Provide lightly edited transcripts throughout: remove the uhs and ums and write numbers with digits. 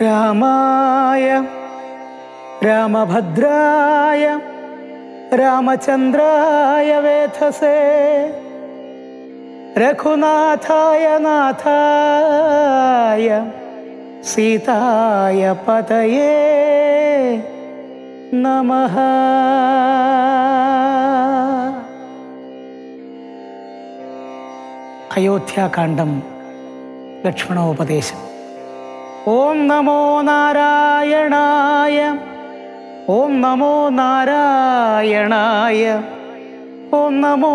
रामाय रामभद्राय रामचंद्राय वेधसे रघुनाथाय नाथाय सीताय पतये नमः। अयोध्याकाण्डं लक्ष्मणोपदेशम्। ओम नमो नारायणाय, ओम नमो नारायणाय, ओम नमो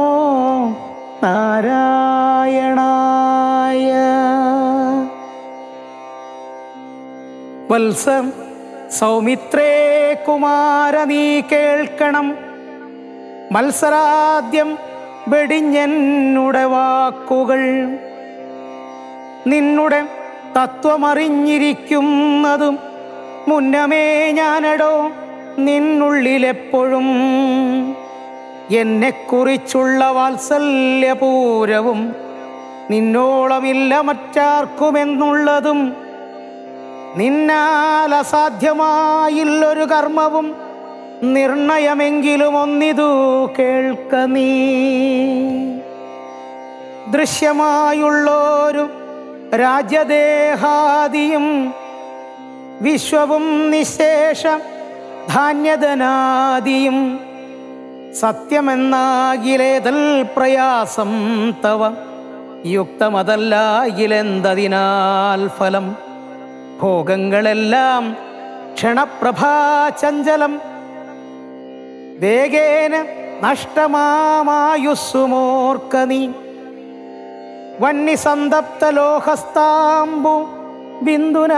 नारायणाय। वल्स सौमित्रे कुमार नी केल्कणम्, मत्सराद्यं വെടിഞ്ഞെന്നുടെ വാക്കുകൾ നിന്നുടെ തത്വമറിഞ്ഞിരിക്കുന്നതും മുന്നമേ ഞാനടോ നിന്നുള്ളിലെപ്പോഴും എന്നെക്കുറിച്ചുള്ള വാത്സല്യപൂരവും നിന്നോളമില്ല മറ്റാർക്കുമെന്നുള്ളതും നിന്നാൽ അസാധ്യമായില്ലൊരു കർമ്മവും നിർണയമെങ്കിലും ഒന്നിതു കേൾക്ക നീ। ദൃശ്യമായുള്ളൊരു രാജ്യദേഹാദിയും വിശ്വവും നിശേഷ ധാന്യധനാദിയും സത്യമെന്നാകിലേതൽ പ്രയാസം തവ യുക്തമതല്ലാകിലെന്തതിനാൽ ഫലം ഭോഗങ്ങളെല്ലാം ക്ഷണപ്രഭാചഞ്ചലം വേഗേന നഷ്ടമാമായുസ്സുമോർക്കനി വന്യസന്തപ്തലോഹസ്താംബു ബിന്ദുന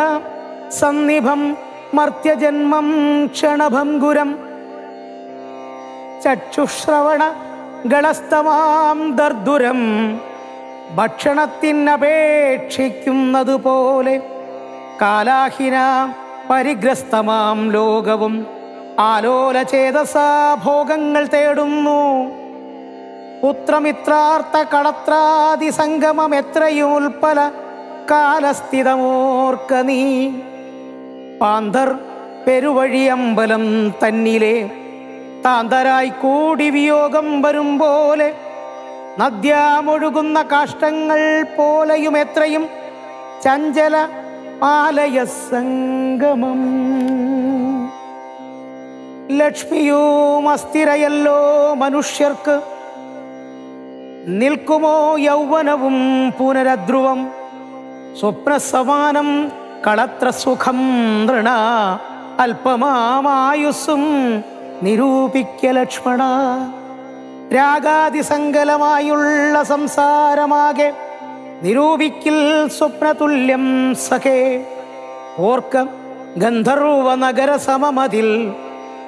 സന്നിഭം മർത്യജന്മം ക്ഷണഭംഗുരം ചക്ഷുശ്രവണ ഗളസ്തമാം ദർദുരം ഭക്ഷണത്തിനപേക്ഷിക്കുന്നതുപോലെ കാലാഹിന പരിഗ്രസ്തമാം ലോകവും ആലോലചേതസാ ഭോഗങ്ങൾ തേടുന്നു. പുത്രമിത്രാർത്ഥ കളത്രാദി സംഗമം എത്രയും ഉൽപ്പല കാലസ്ഥിതമോർക്ക നീ. പാന്തർ പെരുവഴി അമ്പലം തന്നിലെ താന്തരായി കൂടി വിയോഗം വരും പോലെ നദ്യാമൊഴുകുന്ന കാഷ്ടങ്ങൾ പോലെയും എത്രയും ചഞ്ചല ആലയ സംഗമം. ലക്ഷ്മിയും അസ്ഥിരയല്ലോ മനുഷ്യർക്ക്, നിൽക്കുമോ യൗവനവും പുനരധ്രുവം. സ്വപ്നസമാനം കളത്ര സുഖം നൃണ അല്പമാമായുസ്സും നിരൂപിക്ക ലക്ഷ്മണ. രാഗാതിസങ്കലമായുള്ള സംസാരമാകെ നിരൂപിക്കിൽ സ്വപ്നതുല്യം സഖേ. ഓർക്ക ഗന്ധർവ നഗര സമമതിൽ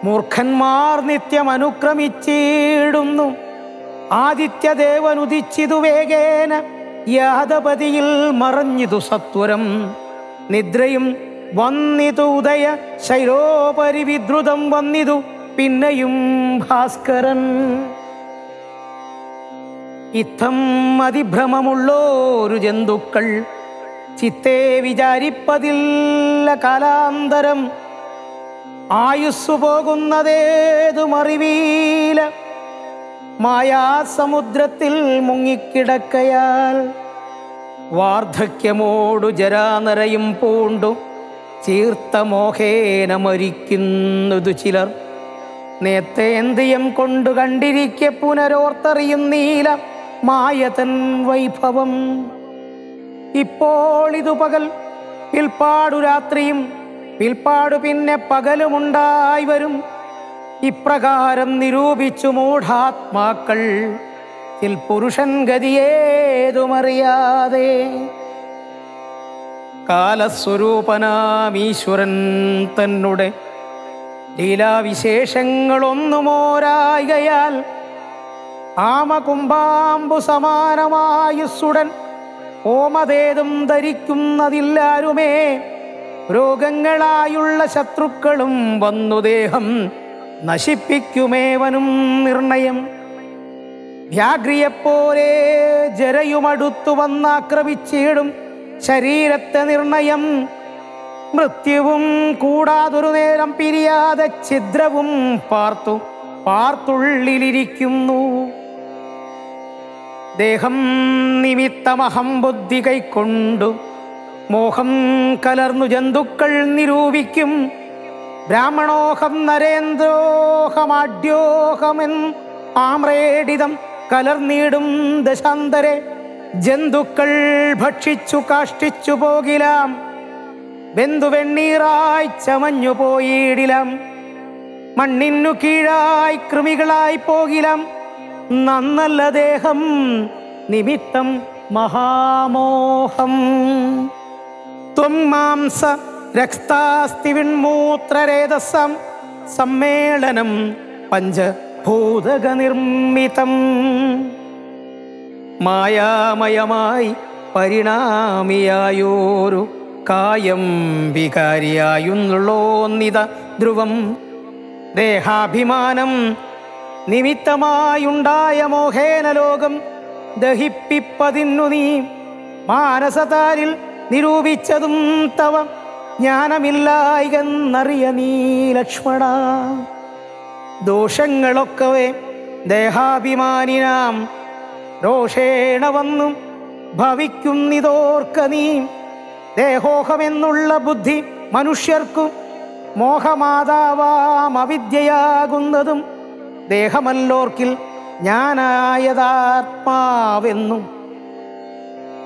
മൂർഖന്മാർ നിത്യം അനുക്രമിച്ചിടുന്നു. ആദിത്യദേവൻ ഉദിച്ചിതു വേഗേന യാദപതിയിൽ മറഞ്ഞിതു സത്വരം. നിദ്രയും വന്നിതു ഉദയ ശൈലോപരി വിദ്രുതം വന്നിതു പിന്നെയും ഭാസ്കരൻ. ഇത്തം അതിഭ്രമമുള്ളോരു ജന്തുക്കൾ ചിത്തേ വിചാരിപ്പതില്ല കാലാന്തരം. ആയുസ്സു പോകുന്നതേതുമറിവീല മായാസമുദ്രത്തിൽ മുങ്ങിക്കിടക്കയാൽ. വാർദ്ധക്യമോടു ജരാനരയും പൂണ്ടു ചീർത്തമോഹേന മരിക്കുന്നതു ചിലർ. നേത്രേന്ദ്രിയം കൊണ്ടു കണ്ടിരിക്കെ പുനരോർത്തറിയും നീല മായതൻ വൈഭവം. ഇപ്പോൾ ഇതു പകൽ, പിൽപ്പാടു രാത്രിയും പിൽപ്പാടു പിന്നെ പകലുമുണ്ടായി വരും. ഇപ്രകാരം നിരൂപിച്ചു മൂഢാത്മാക്കൾ ചിൽ പുരുഷൻ ഗതിയേതുമറിയാതെ. കാലസ്വരൂപനാമീശ്വരൻ തന്നെ ലീലാവിശേഷങ്ങളൊന്നുമോരായികയാൽ ആമകുംഭാംബു സമാനമായുസ്സുടൻ ഓമതേതും ധരിക്കുന്നതില്ലാരുമേ. രോഗങ്ങളായുള്ള ശത്രുക്കളും വന്നു ദേഹം നശിപ്പിക്കുമേവനും നിർണയം. വ്യാഗ്രിയെപ്പോലെ ജരയുമടുത്തു വന്നാക്രമിച്ചിടും ശരീരത്തെ നിർണയം. മൃത്യുവും കൂടാതൊരു നേരം പിരിയാതെ ഛിദ്രവും പാർത്തുള്ളിലിരിക്കുന്നു. ദേഹം നിമിത്തമഹം ബുദ്ധി കൈക്കൊണ്ടു മോഹം കലർന്നു ജന്തുക്കൾ നിരൂപിക്കും. ബ്രാഹ്മണോഹം നരേന്ദ്രോഹമാഢ്യോഹമെൻ ആമ്രേഡിതം കലർന്നിടും ദശാന്തരെ. ജന്തുക്കൾ ഭക്ഷിച്ചു കാഷ്ടിച്ചു പോകിലാം, വെണ്ണീറായി ചമഞ്ഞു പോയിടിലാം. മണ്ണിനു കീഴായി കൃമികളായി പോകിലാം. നന്നല്ല ദേഹം നിമിത്തം മഹാമോഹം. ത്വം മാംസ രക്താസ്തി വിൺമൂത്രരേതസം സമ്മേളനം പഞ്ചഭൂതക നിർമ്മിതം. മായാമയമായി പരിണാമിയായോരു കായം വികാരിയായുന്നുള്ളോന്നിത ധ്രുവം. ദേഹാഭിമാനം നിമിത്തമായുണ്ടായ മോഹേന ലോകം ദഹിപ്പിപ്പതിന്നു നീ. മാനസതാരിൽ നിരൂപിച്ചതും തവ ജ്ഞാനമില്ലായെന്നറിയ നീ ലക്ഷ്മണ. ദോഷങ്ങളൊക്കവേ ദേഹാഭിമാനിനാം രോഷേണ വന്നു ഭവിക്കുന്നിതോർക്ക നീ. ദേഹോഹമെന്നുള്ള ബുദ്ധി മനുഷ്യർക്കും മോഹമാതാവാം അവിദ്യയാകുന്നതും. ദേഹമല്ലോർക്കിൽ ജ്ഞാനായതാത്മാവെന്നും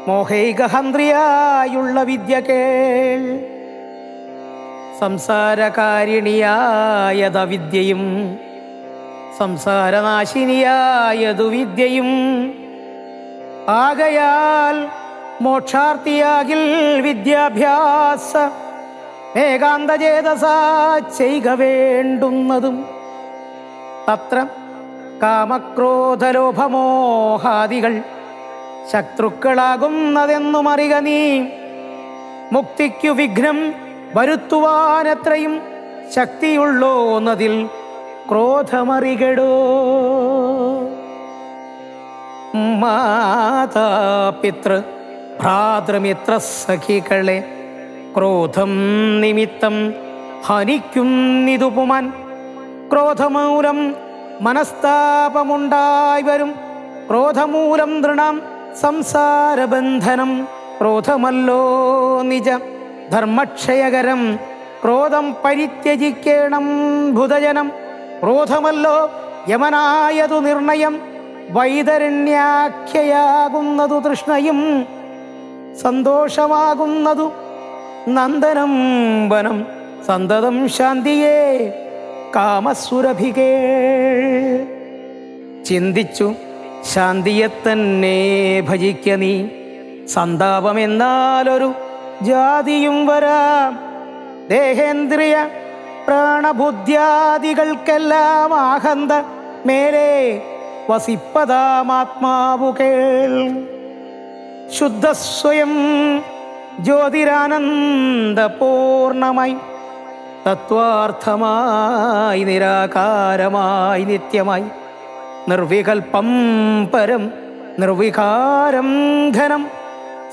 മോഹൈകഹന്ത്രിയായുള്ള വിദ്യ കേൾ. സംസാരകാരിണിയായത വിദ്യയും സംസാരനാശിനിയായതു വിദ്യയും. ആകയാൽ മോക്ഷാർത്ഥിയാകിൽ വിദ്യാഭ്യാസ ഏകാന്തചേതസ ചെയ്ക വേണ്ടുന്നതും. തത്ര കാമക്രോധലോഭമോഹാദികൾ ശത്രുക്കളാകുന്നതെന്നുമറിക നീ. മുക്തിക്കു വിഘ്നം വരുത്തുവാനത്രയും ശക്തിയുള്ളോന്നതിൽ ക്രോധമറികടോ. മാതാപിതൃ ഭ്രാതൃമിത്ര സഖികളെ ക്രോധം നിമിത്തം ഹനിക്കുന്നിതുപുമാൻ. ക്രോധമൂലം മനസ്താപമുണ്ടായി വരും. ക്രോധമൂലം ദൃണാം സംസാരബന്ധനം. ക്രോധമല്ലോ നിജ ധർമ്മക്ഷയകരം. ക്രോധം പരിത്യജിക്കേണം ഭുതജനം. ക്രോധമല്ലോ യമനായതു നിർണയം. വൈതരണ്യാഖ്യയാകുന്നതു തൃഷ്ണയും സന്തോഷമാകുന്നതു നന്ദനം വനം. സന്തതം ശാന്തിയേ കാമസുരഭികേ. ചിന്തിച്ചു ശാന്തിയെ തന്നെ ഭജിക്ക നീ. സന്താപമെന്നാലൊരു ജാതിയും വരാം. ദേഹേന്ദ്രിയ പ്രാണബുദ്ധ്യാദികൾക്കെല്ലാം ആഹന്ത മേലെ വസിപ്പതാമാത്മാവു കേൾ. ശുദ്ധസ്വയം ജ്യോതിരാനന്ദപൂർണമായി തത്വാർത്ഥമായി നിരാകാരമായി നിത്യമായി നിർവികൽപം പരം നിർവികാരം ഘനം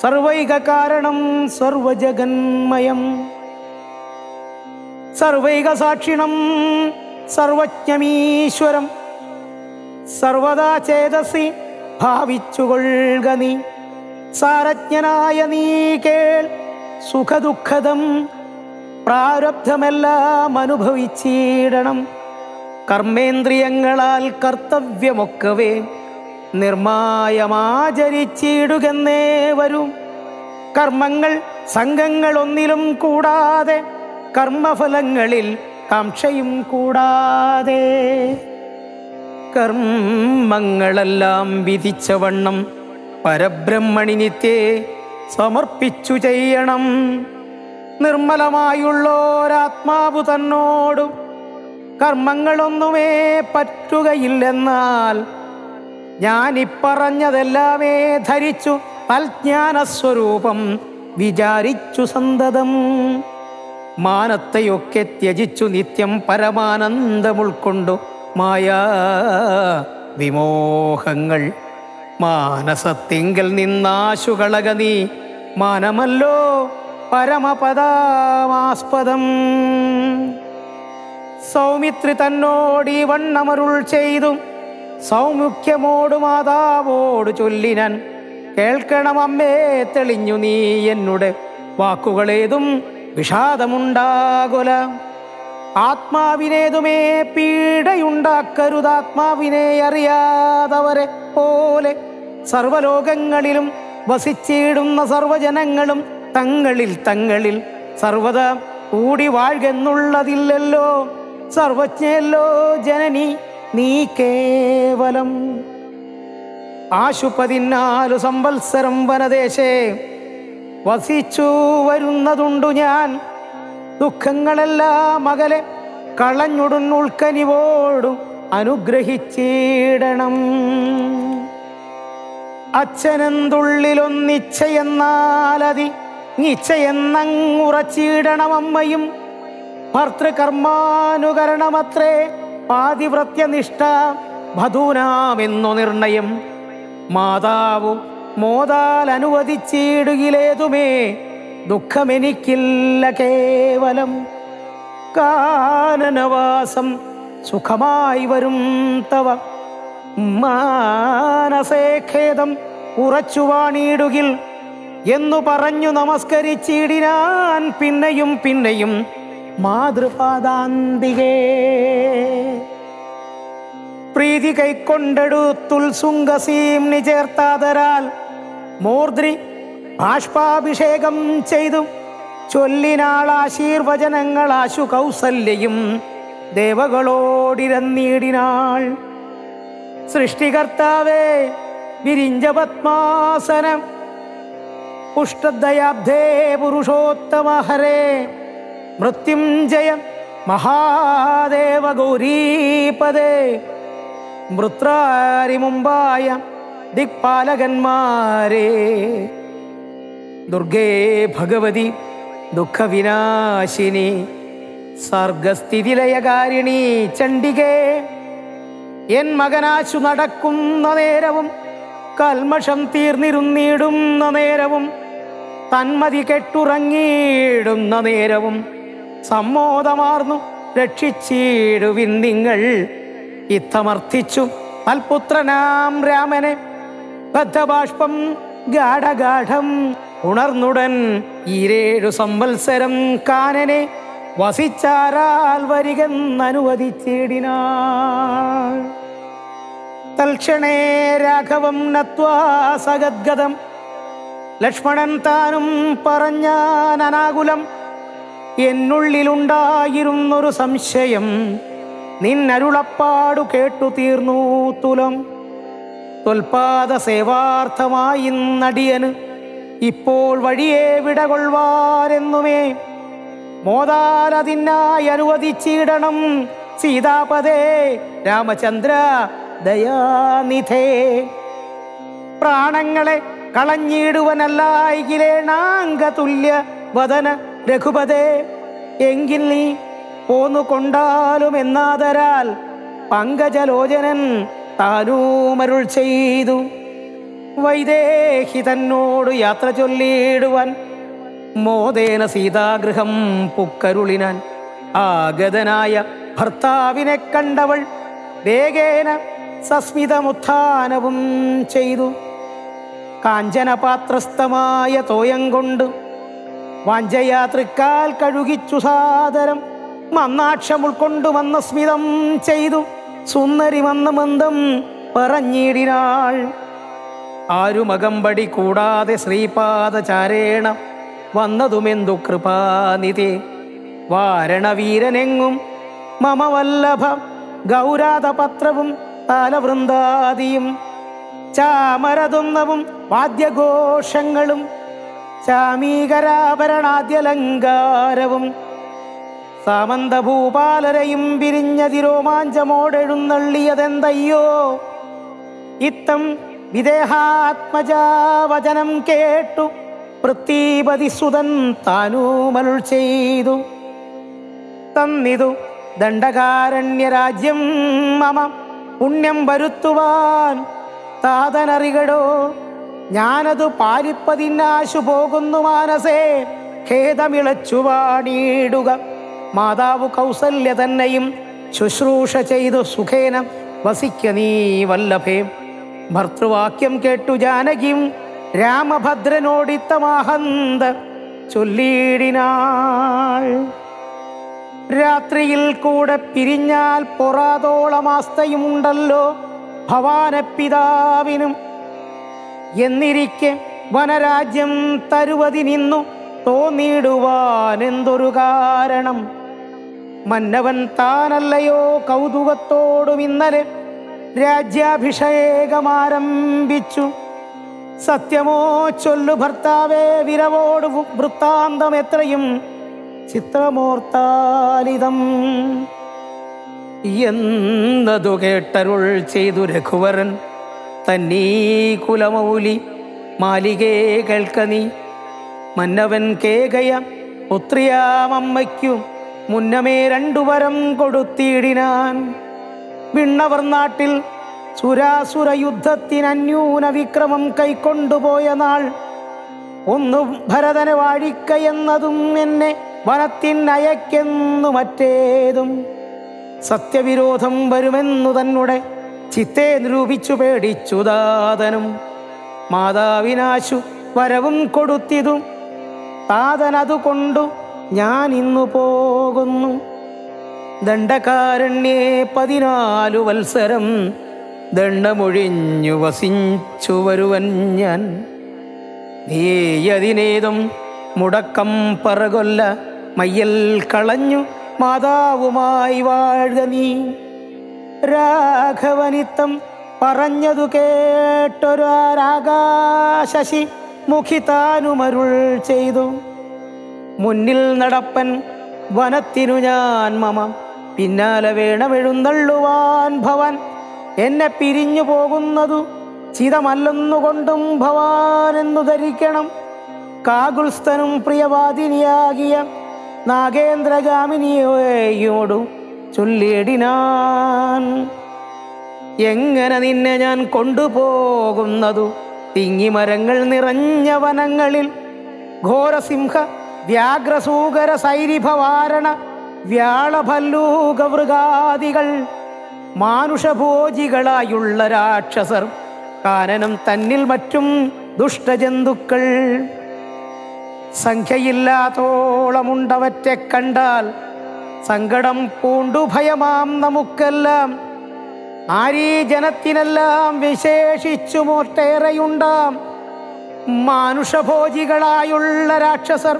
സർവൈകകാരണം സർവജഗന്മയം സർവൈകസാക്ഷിണം സർവജ്ഞമീശ്വരം. സർവദാ ചേതസി ഭാവിച്ചുകൊള്ളുക നീ. സാരജ്ഞനായ നീ കേൾ. സുഖദുഃഖദം പ്രാരബ്ധമെല്ലാം അനുഭവിച്ചിടണം. കർമ്മേന്ദ്രിയങ്ങളാൽ കർത്തവ്യമൊക്കവേ നിർമായമാചരിച്ചിടുകെന്നേ വരും. കർമ്മങ്ങൾ സംഘങ്ങളൊന്നിലും കൂടാതെ കർമ്മഫലങ്ങളിൽ കാംക്ഷയും കൂടാതെ. കർമ്മങ്ങളെല്ലാം വിധിച്ചവണ്ണം പരബ്രഹ്മണി നിത്യേ സമർപ്പിച്ചു ചെയ്യണം. നിർമ്മലമായുള്ളോരാത്മാവു തന്നോടും കർമ്മങ്ങളൊന്നുമേ പറ്റുകയില്ലെന്നാൽ ഞാനിപ്പറഞ്ഞതെല്ലാമേ ധരിച്ചു തൽജ്ഞാനസ്വരൂപം വിചാരിച്ചു സന്തതം. മാനത്തെയൊക്കെ ത്യജിച്ചു നിത്യം പരമാനന്ദമുൾക്കൊണ്ടു മായാ വിമോഹങ്ങൾ മാനസത്തിങ്കൽ നിന്നാശുകളകനീ. മാനമല്ലോ பரமபதாமாஸ்பதம் சௌமித்ரி தன்னோடி வண்ணமருள் செய்தும் സൗമുഖ്യമോടു മാതാവോടു ചൊല്ലിനൻ കേൾക്കണമമ്മേ തെളിഞ്ഞു നീ എന്നുടെ വാക്കുകളേതും വിഷാദമുണ്ടാകുല. ആത്മാവിനേതുമേ പീഡയുണ്ടാക്കരുതാത്മാവിനെ അറിയാതവരെ പോലെ സർവലോകങ്ങളിലും വസിച്ചിടുന്ന സർവജനങ്ങളും തങ്ങളിൽ തങ്ങളിൽ സർവദാ കൂടി വാഴ്കെന്നുള്ളതില്ലല്ലോ. സർവജ്ഞയല്ലോ ജനനി നീ കേവലം. ആശു 14 സംവത്സരം വനദേശേ വസിച്ചു വരുന്നതുണ്ടു ഞാൻ. ദുഃഖങ്ങളെല്ലാം അകലെ കളഞ്ഞുടുന്നുൾക്കനിവോടും അനുഗ്രഹിച്ചിടണം. അച്ഛനെന്തുള്ളിലൊന്നിച്ഛയെന്നാലതി നിശ്ചയെന്നങ്ങുറച്ചിടണം. അമ്മയും ഭർത്തൃകർമാനുകരണമത്രേ പാതിവ്രത്യനിഷ്ഠ വധൂനാമെന്നു നിർണയം. മാതാവു മോതാൽ അനുവദിച്ചിടുകിലേതുമേ ദുഃഖമെനിക്കില്ല കേവലം. കാനനവാസം സുഖമായി വരും തവ മാനസേഖേദം ഉറച്ചു വാണിടുകിൽ എന്നു പറഞ്ഞു നമസ്കരിച്ചിടിനാൻ പിന്നെയും പിന്നെയും മാതൃപാദാന്തികേ. പ്രീതി കൈക്കൊണ്ടെടുത്തുൽസുംഗസീം നിചേർത്താതരാൽ മൂർദ്രി ബാഷ്പാഭിഷേകം ചെയ്തു ചൊല്ലിനാൾ ആശീർവചനങ്ങൾ ആശു കൗസല്യയും ദേവകളോടിരന്നിടിനാൾ. സൃഷ്ടികർത്താവേ വിരിഞ്ച പത്മാസനം പുഷ്ടദയാബ്ധേ പുരുഷോത്തമ ഹരേ മൃത്യുഞ്ജയ മഹാദേവ ഗൗരീപദേ. മൃത്രാരി മുമ്പായ ദിക്പാലകന്മാരെ ദുർഗേ ഭഗവതി ദുഃഖവിനാശിനി സർഗസ്ഥിതിലയകാരിണി ചണ്ഡികേ. എൻ മകനാശു നടക്കുന്ന നേരവും കൽമഷം തീർന്നിരുന്നിടുന്ന നേരവും തന്മതി കെട്ടുറങ്ങിയിടുന്ന നേരവും സമ്മോദമാർന്നു രക്ഷിച്ചിടുവിൻ നിങ്ങൾ. ഇത്തമർത്ഥിച്ചു തൽപുത്രനാം രാമനെ ബദ്ധബാഷ്പം ഗാഢഗാഠം ഉണർന്നുടൻ ഈരേഴു സംവത്സരം കാനനെ വസിച്ചാരാൽ വരികെന്നനുവദിച്ചിടിനാൾ. തൽക്ഷണേ രാഘവം നത്വാ സഗദ്ഗതം ലക്ഷ്മണൻ താനും പറഞ്ഞാനനാകുലം. എന്നുള്ളിലുണ്ടായിരുന്നൊരു സംശയം നിന്നരുളപ്പാടു കേട്ടു തീർന്നു തുലം. തൊൽപാദ സേവാർത്ഥമായി നടിയന് ഇപ്പോൾ വഴിയെ വിടകൊള്ളുവാരെന്നുമേ മോദാലതിനായി അനുവദിച്ചിടണം. സീതാപദേ രാമചന്ദ്ര ദയാനിധേ. പ്രാണങ്ങളെ കളഞ്ഞിടുവനല്ലായിലേണാംഗതുല്യ വദന രഘുപതേ. എങ്കിൽ നീ പോന്നു കൊണ്ടാലും എന്നാതരാൽ പങ്കജലോചനൻ താനൂമരുൾ ചെയ്തു. വൈദേഹി തന്നോട് യാത്ര ചൊല്ലിയിടുവാൻ മോദേന സീതാഗൃഹം പുക്കരുളിനാൻ ആഗതനായ ഭർത്താവിനെ കണ്ടവൾ വേഗേന സസ്മിതമുത്ഥാനവും ചെയ്തു. കാഞ്ചനപാത്രസ്ഥമായ തോയം കൊണ്ട് വാഞ്ചയാത്രിക്കാൽ കഴുകിച്ചു സാദരം. മന്നാക്ഷം ഉൾക്കൊണ്ടു വന്ന സ്മിതം ചെയ്തു സുന്ദരി വന്ന മന്ദം പറഞ്ഞിടിനാൾ. ആരുമകമ്പടി കൂടാതെ ശ്രീപാദചാരേണ വന്നതുമെന്തു കൃപാനിധി. വാരണവീരനെങ്ങും മമ വല്ലഭ ഗൗരാതപത്രവും താലവൃന്ദാദിയും ചാമരതുന്നവും വാദ്യഘോഷങ്ങളും ചാമീകരാഭരണാദ്യലങ്കാരവും സാമന്തഭൂപാലരയും വിരിഞ്ഞതിരോമാഞ്ചമോടെഴുന്നള്ളിയതെന്തയ്യോ. ഇത്തം വിദേഹാത്മജാവചനം കേട്ടു പൃഥ്വീപതി സുതൻ താനൂമരുൾ ചെയ്തു. തന്നിതു ദണ്ഡകാരണ്യരാജ്യം മമ പുണ്യം വരുത്തുവാൻ താതനറികടോ. ഞാനതു പാലിപ്പതിനാശു പോകുന്നു മാനസേ. ഖേദമിളച്ചുവാണീടുക. മാതാവ് കൗസല്യ തന്നെയും ശുശ്രൂഷ ചെയ്തു സുഖേന വസിക്ക നീ വല്ലഭേ. ഭർത്തൃവാക്യം കേട്ടു ജാനകിയും രാമഭദ്രനോടിത്തമാഹന്ത ചൊല്ലിയിടിനാൾ. രാത്രിയിൽ കൂടെ പിരിഞ്ഞാൽ പൊറാതോളമാസ്തയുമുണ്ടല്ലോ ഭവാനപിതാവിനും. എന്നിരിക്കെ വനരാജ്യം തരുവതിനിന്നു തോന്നിയിടുവാനെന്തൊരു കാരണം? മന്നവൻ താനല്ലയോ കൗതുകത്തോടും ഇന്നലെ രാജ്യാഭിഷേകമാരംഭിച്ചു. സത്യമോ ചൊല്ലു ഭർത്താവേ വിരവോട് വൃത്താന്തം എത്രയും ചിത്രമോർത്താലിതം എന്നതു കേട്ടരുൾ ചെയ്തു രഘുവരൻ തന്നീ കുലമൗലി മാലികേ കേൾക്കനീ. മന്നവൻ കേകയ പുത്രിയാമമ്മയ്ക്കു മുന്നമേ രണ്ടുവരം കൊടുത്തിടിനാൻ. വിണ്ണവർ നാട്ടിൽ സുരാസുര യുദ്ധത്തിനന്യൂന വിക്രമം കൈക്കൊണ്ടുപോയ നാൾ ഒന്നു ഭരതനെ വാഴിക്കയെന്നതും എന്നെ വനത്തിനയക്കെന്നു മറ്റേതും സത്യവിരോധം വരുമെന്നു തന്നെ ചിത്തെ നിരൂപിച്ചു പേടിച്ചു ദാതനും. മാതാവിനാശു വരവും കൊടുത്തിതും താതനതുകൊണ്ടു ഞാൻ ഇന്നു പോകുന്നു. ദണ്ഡകാരണ്യേ 14 വത്സരം ദണ്ഡമൊഴിഞ്ഞു വസിച്ചു വരുവൻ ഞാൻ. നീയതിനേതും മുടക്കം പറകൊല്ല മയ്യൽ കളഞ്ഞു മാതാവുമായി വാഴുക നീ. രാഘവനിത്തം പറഞ്ഞതു കേട്ടൊരാകാശശി മുഖിതാനുമരുൾ ചെയ്തു. മുന്നിൽ നടപ്പൻ വനത്തിനു ഞാൻ മമ പിന്നാലെ വേണമെഴുന്നള്ളുവാൻ ഭവൻ. എന്നെ പിരിഞ്ഞു പോകുന്നതു ചിതമല്ലെന്നുകൊണ്ടും ഭവാനെന്നു ധരിക്കണം. കാകുൽസ്ഥനും പ്രിയവാദിനിയാകിയ നാഗേന്ദ്രഗാമിനിയോടു ചൊല്ലിയിടിനാൻ. എങ്ങനെ നിന്നെ ഞാൻ കൊണ്ടുപോകുന്നതു? തിങ്ങിമരങ്ങൾ നിറഞ്ഞ വനങ്ങളിൽ ഘോരസിംഹ വ്യാഘ്രസൂകര സൈരിഭവാരണ വ്യാളഭല്ലൂകവൃഗാദികൾ മാനുഷഭോജികളായുള്ള രാക്ഷസർ കാനനം തന്നിൽ മറ്റും ദുഷ്ടജന്തുക്കൾ സംഖ്യയില്ലാത്തോളമുണ്ടവറ്റെ കണ്ടാൽ സങ്കടം പൂണ്ടു ഭയമാം നമുക്കെല്ലാം. ആരീ ജനത്തിനെല്ലാം വിശേഷിച്ചു മോട്ടേറെയുണ്ടാം മാനുഷഭോജികളായുള്ള രാക്ഷസർ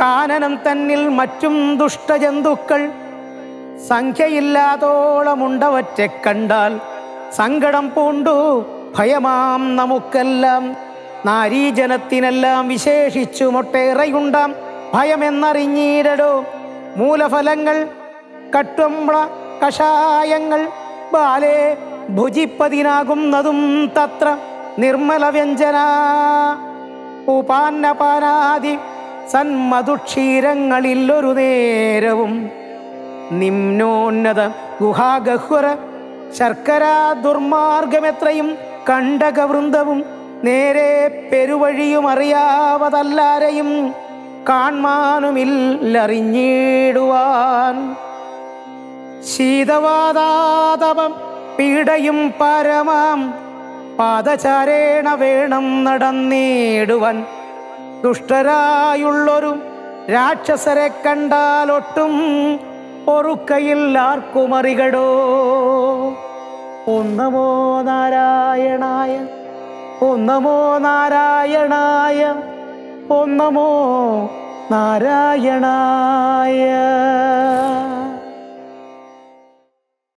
കാനനം തന്നിൽ മറ്റും ദുഷ്ടജന്തുക്കൾ സംഖ്യയില്ലാത്തോളമുണ്ടവറ്റെ കണ്ടാൽ സങ്കടം പൂണ്ടു ഭയമാം നമുക്കെല്ലാം. നാരീജനത്തിനെല്ലാം വിശേഷിച്ചു മൊട്ടേറെയുണ്ടാം ഭയമെന്നറിഞ്ഞീരടോ. മൂലഫലങ്ങൾ കട്ടുംള കഷായങ്ങൾ ബാലേ ഭുജിപ്പതിനാകുന്നതും തത്ര നിർമ്മല വ്യഞ്ജന ഉപാന്നപാനാദി സന്മധുക്ഷീരങ്ങളില്ലൊരു നേരവും നിമ്നോന്നത ഗുഹാഗഹ്വര ശർക്കരാ ദുർമാർഗമെത്രയും കണ്ടകവൃന്ദവും നേരെ പെരുവഴിയും അറിയാവതല്ലാരെയും കാൺമാനുമില്ലറിഞ്ഞിടുവാൻ. ശീതവാതാതപം പീഡയും പരമാം പാദചാരേണ വേണം നടന്നിടുവാൻ. ദുഷ്ടരായുള്ളൊരു രാക്ഷസരെ കണ്ടാലൊട്ടും പൊറുക്കയില്ലാർക്കുമറികടോ. ഒന്നമോ നാരായണായ ഓം നമോ നാരായണായ ഓം നമോ നാരായണായ.